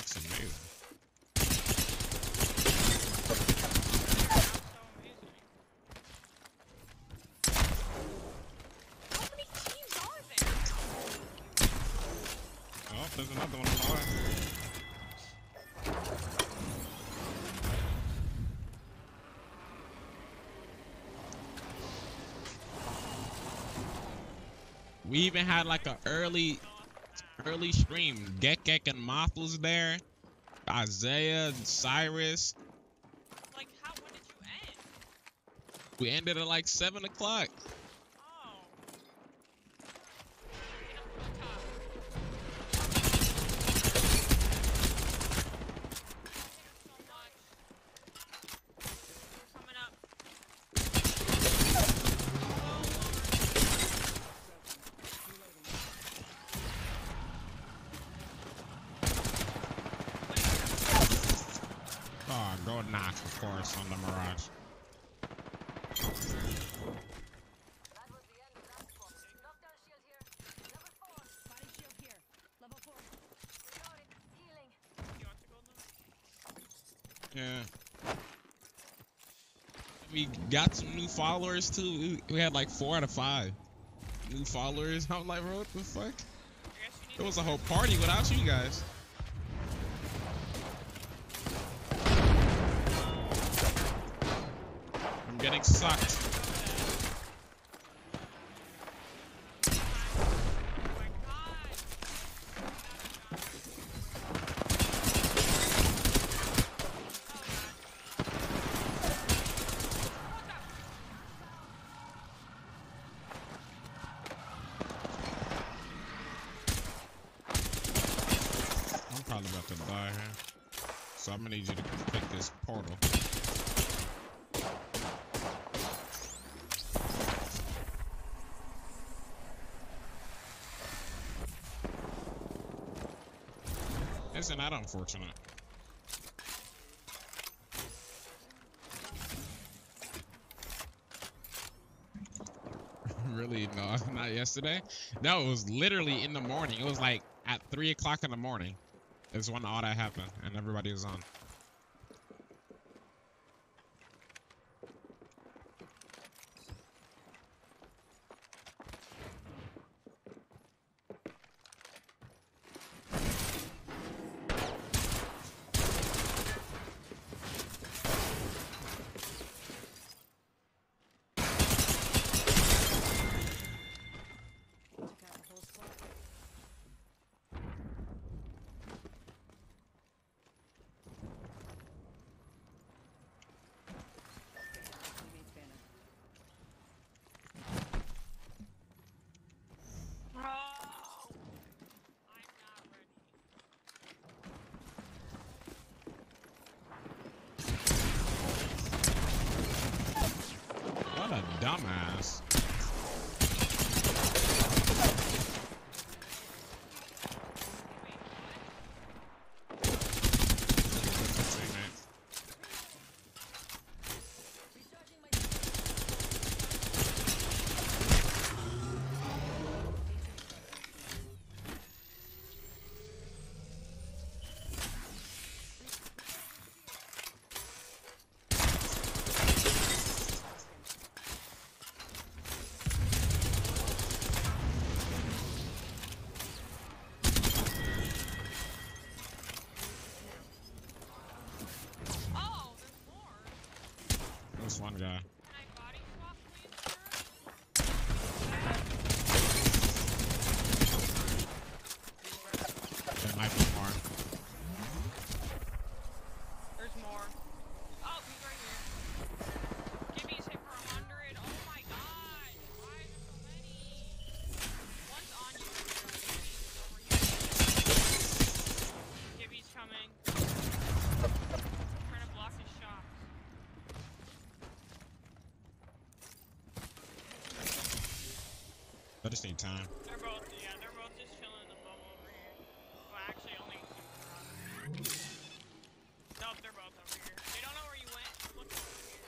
That's amazing. How many teams are there? Oh, there's another one on the way. We even had like an early stream. Gekek and Moffles there. Isaiah and Cyrus. Like, how, when did you end? We ended at like 7 o'clock. Oh. Of course, on the Mirage. Yeah. We got some new followers too. We had like 4 out of 5 new followers. I was like, bro, what the fuck? There was a whole party without you guys. Getting sucked. I'm probably about to die here, so I'm gonna need you to pick this portal. Isn't that unfortunate? Really? No, not yesterday. No, it was literally in the morning. It was like at 3 o'clock in the morning is when all that happened and everybody was on. Dumbass. One guy. There might be more. There's more. Oh, he's right here. Gibby's hit for 100. Oh my god. Why are there so many? One's on you. Over here. Gibby's coming. I'm trying to block his shot. I just need time. They're both, yeah, they're both just chilling in the bubble over here. Well, actually, only two. Nope, they're both over here. They don't know where you went. Look over here.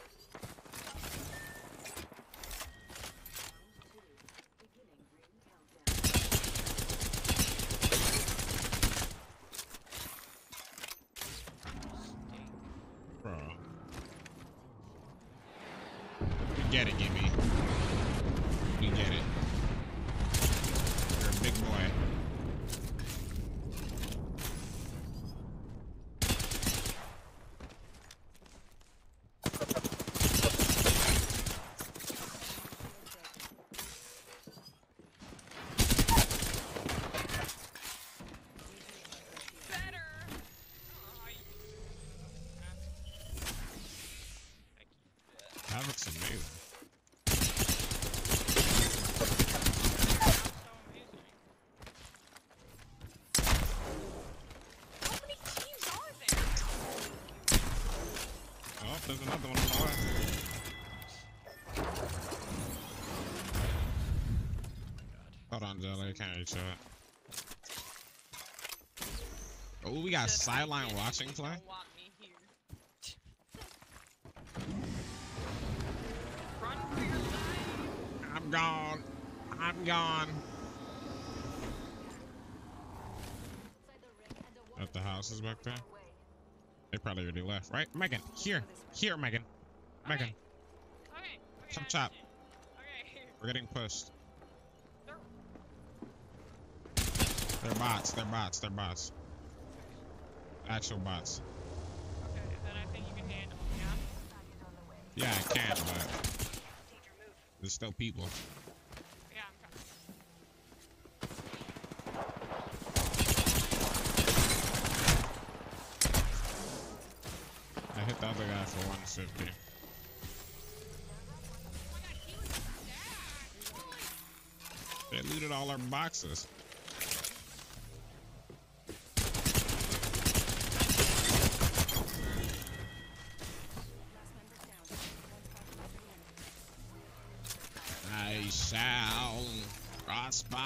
There's another one on the way. Hold on, Jelly, I can't reach it. Oh, we got sideline watching play? Run for your life! I'm gone. I'm gone. At the house is back there. They probably already left, right? Megan, here. Here, Megan. Okay. Megan. Okay. Okay. Chop, chop. Okay. We're getting pushed. They're bots, they're bots, they're bots. Actual bots. Okay, then I think you can handle them, yeah? Yeah, I can, but there's still people. Yeah, I'm coming. I hit the other guy for 150. They looted all our boxes. Shall prosper.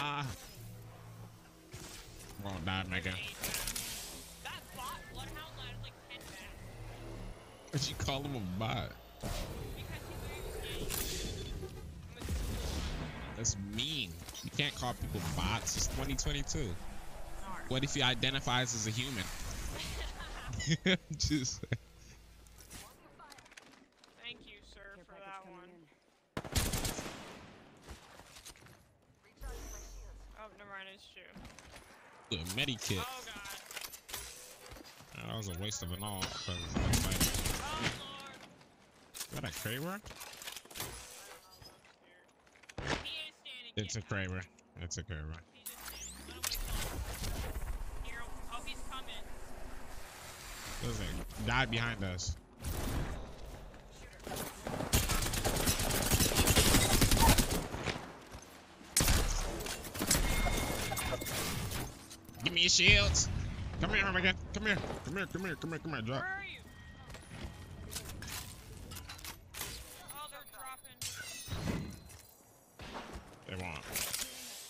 Won't die, Megan. That bot bloodhound lasted like 10 minutes. What'd you call him a bot? That's mean. You can't call people bots. It's 2022. What if he identifies as a human? Just. Ooh, a medikit. Oh, that was a waste of an all. Oh, is that a Kraber? It's a Kraber. It's a Kraber. Oh, he's coming. There's a guy behind us. Give me your shields. Come here, Armageddon. Come here. Come here. Come here. Come here. Come here. Drop. Where are you? Oh, they're dropping. They won't.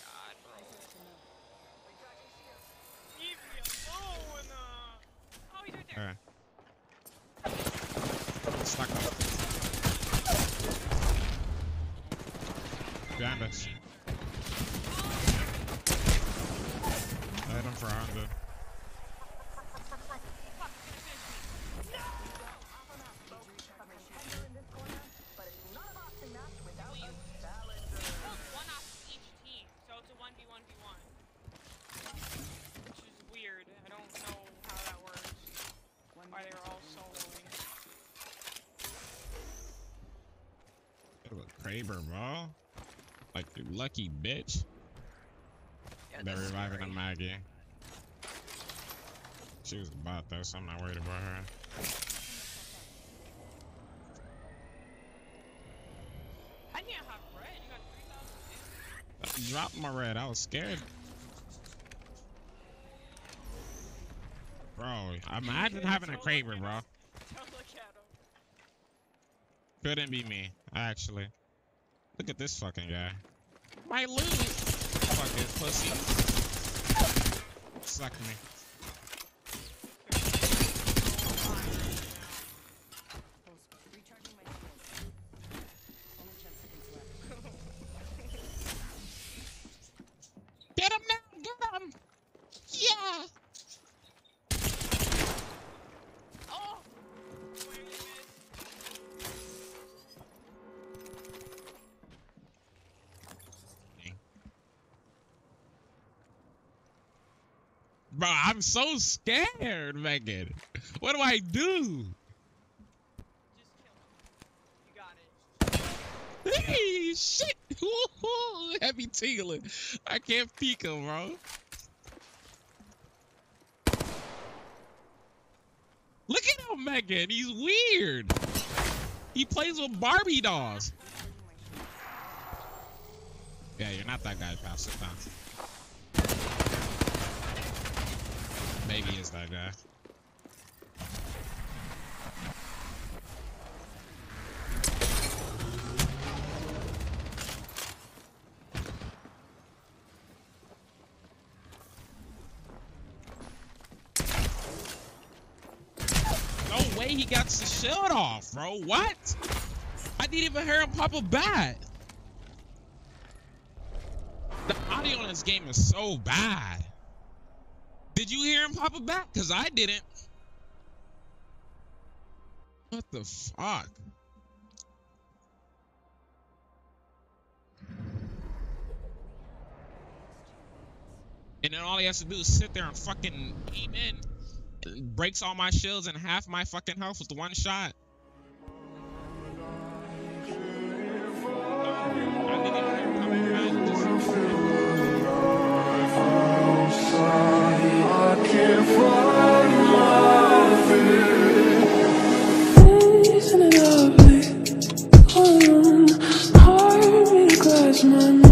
God, bro. Leave me alone. Oh, he's right there. Okay. Stuck up. Behind us. I hit him for 100. One off each team, so it's a 1v1v1. Which is weird. I don't know how that works. Why they were all soloing. Kraber, bro. Like, you lucky bitch. They're reviving a Maggie. She was a bot though, so I'm not worried about her. I can't have red. You got 3,000. I dropped my red. I was scared. Bro, imagine having a Kraber, bro. Don't look at him. Couldn't be me, actually. Look at this fucking guy. Might lose. Fuck it, pussy. Suck me. Get him now! Get him! Yeah! Oh! Bro, I'm so scared, Megan. What do I do? Just kill him. You got it. Hey, shit. Woo-hoo. Heavy tingling. I can't peek him, bro. Look at him, Megan. He's weird. He plays with Barbie dolls. Yeah, you're not that guy, pal. Sit down. Maybe it's that guy. got the shut off, bro. What? I didn't even hear him pop a bat. The audio in this game is so bad. Did you hear him pop a bat? Because I didn't. What the fuck? And then all he has to do is sit there and fucking aim in. It breaks all my shields and half my fucking health with one shot. Isn't it lovely? Hold on, heart really glass my mind.